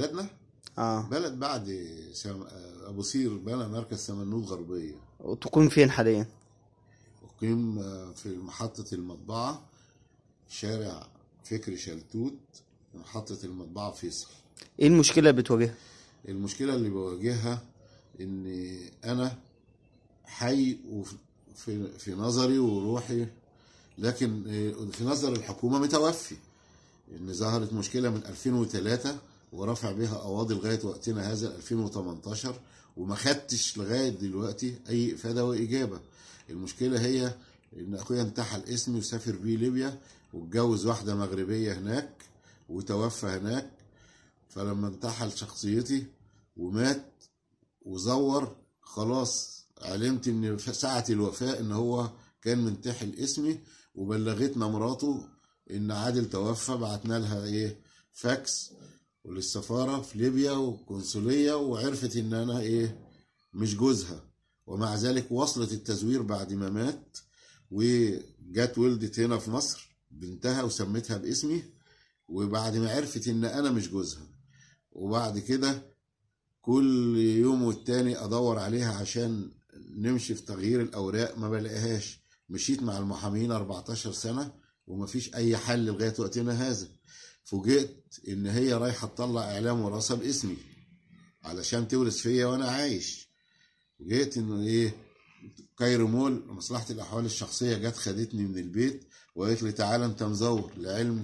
بلدنا بلد بعد ابو سير، بلد مركز سمنود غربيه. وتقيم فين حاليا؟ تقيم في محطه المطبعه، شارع فكري شلتوت، محطه المطبعه فيصل. ايه المشكله اللي بتواجهها؟ المشكله اللي بواجهها ان انا حي وفي نظري وروحي، لكن في نظر الحكومه متوفي. ان ظهرت مشكله من 2003 ورفع بها قواضي لغايه وقتنا هذا 2018، وما خدتش لغايه دلوقتي اي افاده واجابه. المشكله هي ان اخويا انتحل اسمي وسافر بيه ليبيا، واتجوز واحده مغربيه هناك وتوفى هناك. فلما انتحل شخصيتي ومات وزور، خلاص علمت ان ساعه الوفاه ان هو كان منتحل اسمي، وبلغتنا مراته ان عادل توفى. بعتنا لها ايه فاكس وللسفاره في ليبيا والقنصليه، وعرفت ان انا ايه مش جوزها. ومع ذلك وصلت التزوير بعد ما مات، وجت ولدت هنا في مصر بنتها وسمتها باسمي، وبعد ما عرفت ان انا مش جوزها. وبعد كده كل يوم والتاني ادور عليها عشان نمشي في تغيير الاوراق، ما بلاقيهاش. مشيت مع المحامين 14 سنه ومفيش اي حل لغايه وقتنا هذا. فوجئت ان هي رايحه تطلع اعلام وراثه باسمي علشان تورث فيا وانا عايش. وجئت ان ايه كايرومول مصلحه الاحوال الشخصيه جت خدتني من البيت وقالت لي تعالى انت مزور، لعلم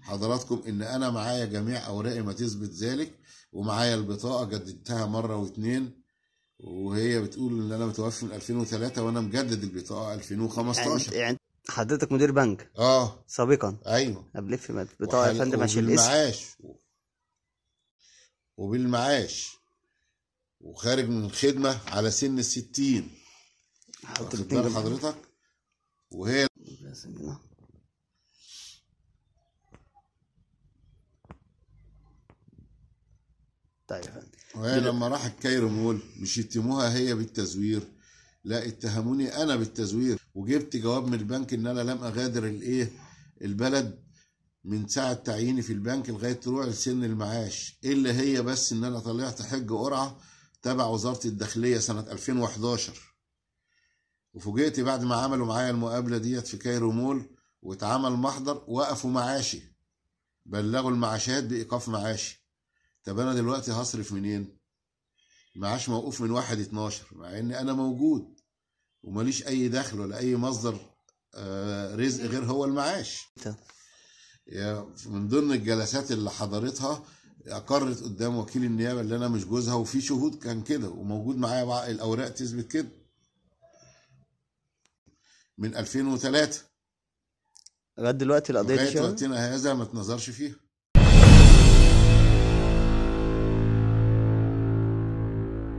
حضراتكم ان انا معايا جميع اوراقي ما تثبت ذلك، ومعايا البطاقه جددتها مره واتنين. وهي بتقول ان انا متوفي من 2003 وانا مجدد البطاقه 2015. يعني حضرتك مدير بنك سابقا؟ ايوه. بلف بطاقه يا فندم عشان الاسم وبالمعاش وخارج من الخدمه على سن 60. واخد بالك حضرتك؟ وهي طيب وهي لما راحت كايرو مول مش يتهموها هي بالتزوير، لا اتهموني انا بالتزوير. وجبت جواب من البنك ان انا لم اغادر الايه البلد من ساعه تعييني في البنك لغايه طلوع لسن المعاش، الا هي بس ان انا طلعت حج قرعه تبع وزاره الداخليه سنه 2011. وفوجئت بعد ما عملوا معايا المقابله ديت في كايرو مول واتعمل محضر، وقفوا معاشي، بلغوا المعاشات بايقاف معاشي. طب انا دلوقتي هصرف منين؟ معاش موقوف من 1/12، مع ان انا موجود وماليش اي دخل ولا اي مصدر رزق غير هو المعاش. من ضمن الجلسات اللي حضرتها اقرت قدام وكيل النيابه اللي انا مش جوزها، وفي شهود كان كده وموجود معايا الاوراق تثبت كده من 2003. لغايه دلوقتي القضيه دي لغايه وقتنا هذا ما اتنظرش فيها.